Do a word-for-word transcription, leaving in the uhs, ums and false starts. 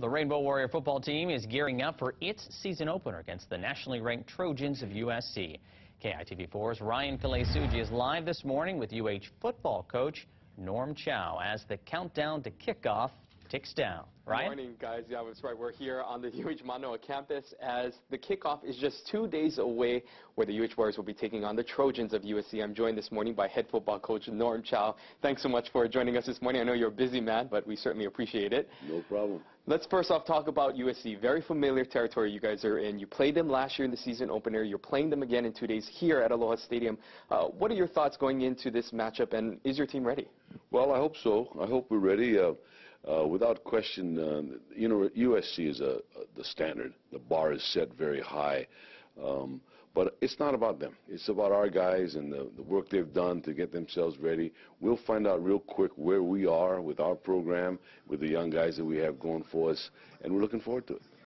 The Rainbow Warrior football team is gearing up for its season opener against the nationally ranked Trojans of U S C. K I T V four's Ryan Kalei Tsuji is live this morning with U H football coach Norm Chow as the countdown to kickoff ticks down. Ryan? Good morning, guys. Yeah, that's right. We're here on the U H Manoa campus as the kickoff is just two days away, where the U H Warriors will be taking on the Trojans of U S C. I'm joined this morning by head football coach Norm Chow. Thanks so much for joining us this morning. I know you're a busy man, but we certainly appreciate it. No problem. Let's first off talk about U S C. Very familiar territory you guys are in. You played them last year in the season opener. You're playing them again in two days here at Aloha Stadium. Uh, what are your thoughts going into this matchup, and is your team ready? Well, I hope so. I hope we're ready. Uh, Uh, without question, um, you know, U S C is a, a, the standard. The bar is set very high. Um, but it's not about them. It's about our guys and the, the work they've done to get themselves ready. We'll find out real quick where we are with our program, with the young guys that we have going for us, and we're looking forward to it.